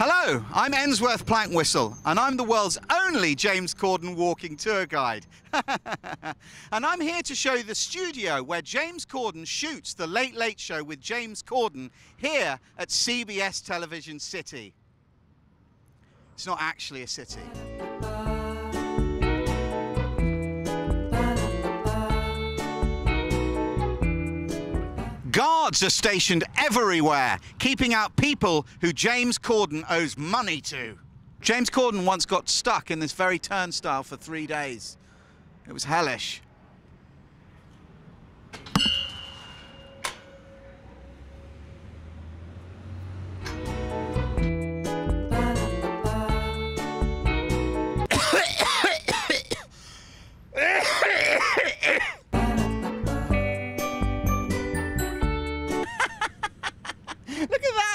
Hello, I'm Ensworth Plankwhistle, and I'm the world's only James Corden walking tour guide. And I'm here to show you the studio where James Corden shoots The Late Late Show with James Corden here at CBS Television City. It's not actually a city. Guards are stationed everywhere, keeping out people who James Corden owes money to. James Corden once got stuck in this very turnstile for 3 days. It was hellish.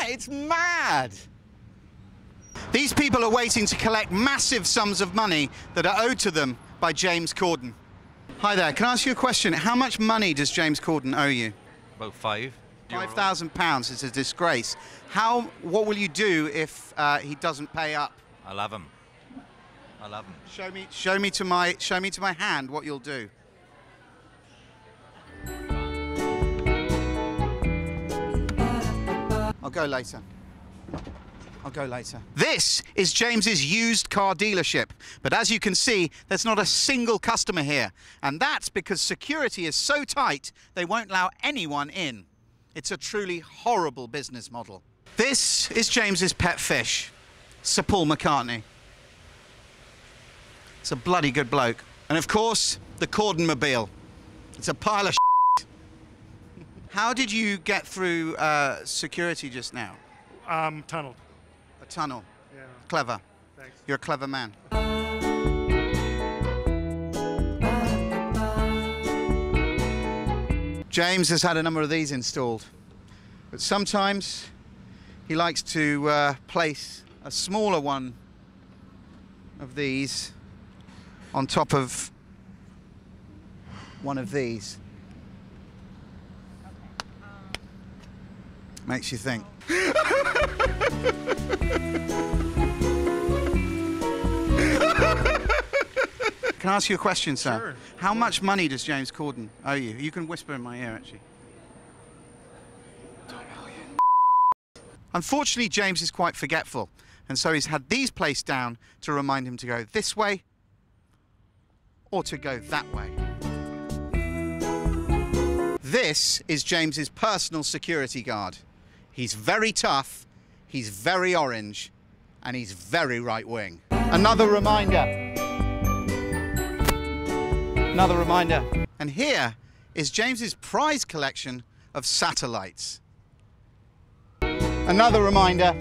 It's mad! These people are waiting to collect massive sums of money that are owed to them by James Corden. Hi there, can I ask you a question? How much money does James Corden owe you? About five. £5,000, it's a disgrace. What will you do if he doesn't pay up? I'll have him. I'll have him. Show me to my hand what you'll do. I'll go later. I'll go later. This is James's used car dealership, but as you can see, there's not a single customer here, and that's because security is so tight they won't allow anyone in. It's a truly horrible business model. This is James's pet fish, Sir Paul McCartney. It's a bloody good bloke. And of course, the Corden-mobile. It's a pile of How did you get through security just now? Tunnel. A tunnel? Yeah. Clever. Thanks. You're a clever man. James has had a number of these installed, but sometimes he likes to place a smaller one of these on top of one of these. Makes you think. Can I ask you a question, sir? Sure. How much money does James Corden owe you? You can whisper in my ear, actually. $2 million. Unfortunately, James is quite forgetful, and so he's had these placed down to remind him to go this way or to go that way. This is James's personal security guard. He's very tough, he's very orange, and he's very right-wing. Another reminder. Another reminder. And here is James's prize collection of satellites. Another reminder.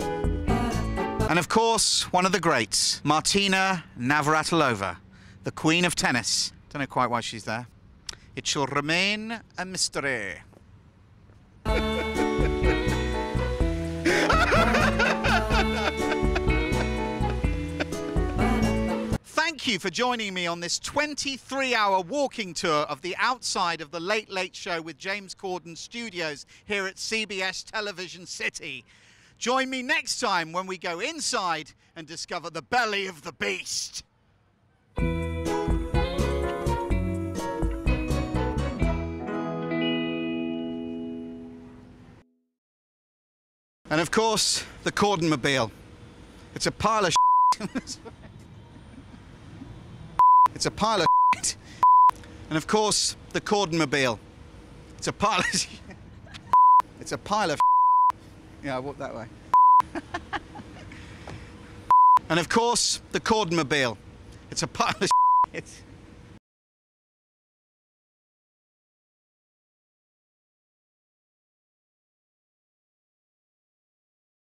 And of course, one of the greats, Martina Navratilova, the queen of tennis. Don't know quite why she's there. It shall remain a mystery. Thank you for joining me on this 23-hour walking tour of the outside of the Late Late Show with James Corden studios here at CBS Television City. Join me next time when we go inside and discover the belly of the beast. And of course, the Corden-mobile. It's a pile of shit. It's a pile of shit. And of course, the Corden-mobile. It's a pile of shit. It's a pile of shit. Yeah, I walked that way. And of course, the Corden-mobile. It's a pile of shit.